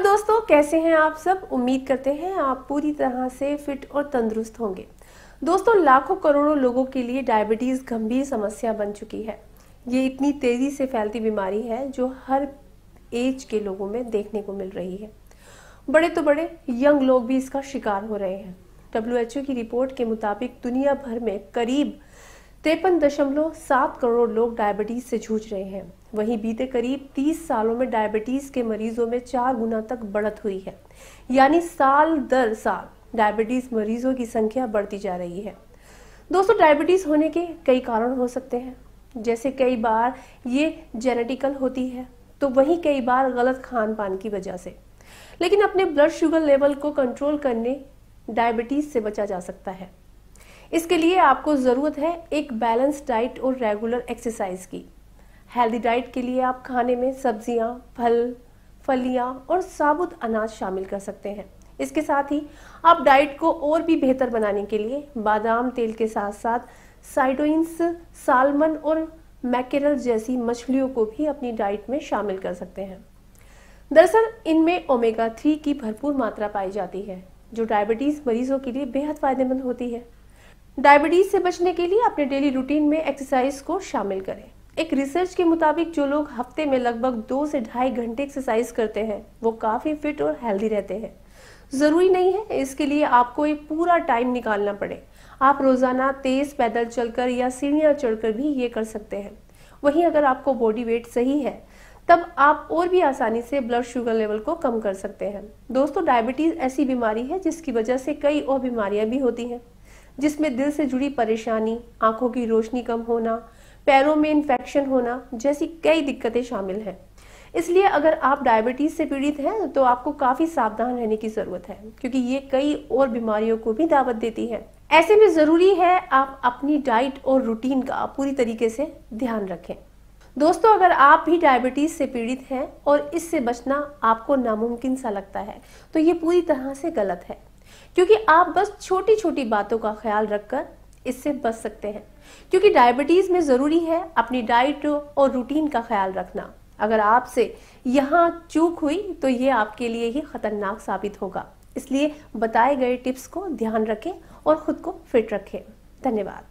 Hello दोस्तों, कैसे हैं आप सब। उम्मीद करते हैं आप पूरी तरह से फिट और तंदुरुस्त होंगे। दोस्तों, लाखों करोड़ों लोगों के लिए डायबिटीज़ गंभीर समस्या बन चुकी है। ये इतनी तेज़ी से फैलती बीमारी है जो हर एज के लोगों में देखने को मिल रही है। बड़े तो बड़े, यंग लोग भी इसका शिकार हो रहे हैं। WHO की रिपोर्ट के मुताबिक दुनिया भर में करीब 53.7 करोड़ लोग डायबिटीज से जूझ रहे हैं। वहीं बीते करीब 30 सालों में डायबिटीज के मरीजों में 4 गुना तक बढ़त हुई है, यानी साल दर साल डायबिटीज मरीजों की संख्या बढ़ती जा रही है। दोस्तों, डायबिटीज होने के कई कारण हो सकते हैं, जैसे कई बार ये जेनेटिकल होती है तो वहीं कई बार गलत खान पान की वजह से। लेकिन अपने ब्लड शुगर लेवल को कंट्रोल करने डायबिटीज से बचा जा सकता है। इसके लिए आपको ज़रूरत है एक बैलेंस डाइट और रेगुलर एक्सरसाइज की। हेल्दी डाइट के लिए आप खाने में सब्जियां, फल, फलियां और साबुत अनाज शामिल कर सकते हैं। इसके साथ ही आप डाइट को और भी बेहतर बनाने के लिए बादाम तेल के साथ साथ साइटोइंस, सालमन और मैकेरल जैसी मछलियों को भी अपनी डाइट में शामिल कर सकते हैं। दरअसल इनमें ओमेगा 3 की भरपूर मात्रा पाई जाती है, जो डायबिटीज़ मरीजों के लिए बेहद फायदेमंद होती है। डायबिटीज से बचने के लिए अपने डेली रूटीन में एक्सरसाइज को शामिल करें। एक रिसर्च के मुताबिक जो लोग हफ्ते में लगभग 2 से ढाई घंटे एक्सरसाइज करते हैं वो काफ़ी फिट और हेल्दी रहते हैं। ज़रूरी नहीं है इसके लिए आपको एक पूरा टाइम निकालना पड़े। आप रोज़ाना तेज़ पैदल चलकर या सीढ़ियाँ चढ़कर भी ये कर सकते हैं। वहीं अगर आपको बॉडी वेट सही है तब आप और भी आसानी से ब्लड शुगर लेवल को कम कर सकते हैं। दोस्तों, डायबिटीज़ ऐसी बीमारी है जिसकी वजह से कई और बीमारियां भी होती हैं, जिसमें दिल से जुड़ी परेशानी, आंखों की रोशनी कम होना, पैरों में इन्फेक्शन होना जैसी कई दिक्कतें शामिल हैं। इसलिए अगर आप डायबिटीज़ से पीड़ित हैं तो आपको काफ़ी सावधान रहने की ज़रूरत है, क्योंकि ये कई और बीमारियों को भी दावत देती है। ऐसे में ज़रूरी है आप अपनी डाइट और रूटीन का पूरी तरीके से ध्यान रखें। दोस्तों, अगर आप भी डायबिटीज़ से पीड़ित हैं और इससे बचना आपको नामुमकिन सा लगता है तो ये पूरी तरह से गलत है, क्योंकि आप बस छोटी छोटी बातों का ख्याल रखकर इससे बच सकते हैं। क्योंकि डायबिटीज़ में ज़रूरी है अपनी डाइट और रूटीन का ख्याल रखना। अगर आपसे यहाँ चूक हुई तो ये आपके लिए ही खतरनाक साबित होगा। इसलिए बताए गए टिप्स को ध्यान रखें और ख़ुद को फिट रखें। धन्यवाद।